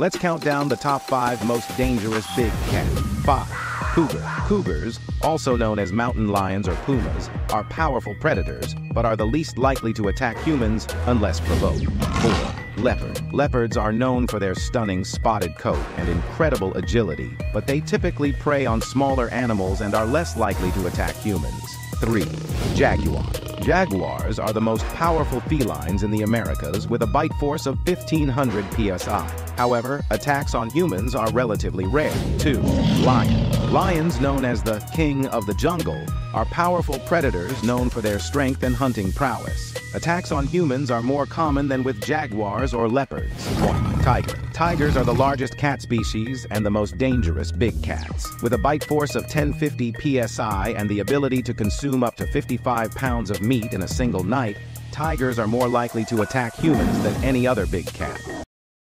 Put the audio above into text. Let's count down the top 5 most dangerous big cats. 5. Cougar. Cougars, also known as mountain lions or pumas, are powerful predators, but are the least likely to attack humans unless provoked. 4. Leopard. Leopards are known for their stunning spotted coat and incredible agility, but they typically prey on smaller animals and are less likely to attack humans. 3. Jaguar. Jaguars are the most powerful felines in the Americas with a bite force of 1,500 psi. However, attacks on humans are relatively rare. 2. Lion. Lions, known as the king of the jungle, are powerful predators known for their strength and hunting prowess. Attacks on humans are more common than with jaguars or leopards. 1. Tiger. Tigers are the largest cat species and the most dangerous big cats. With a bite force of 1050 psi and the ability to consume up to 55 pounds of meat in a single night, tigers are more likely to attack humans than any other big cat.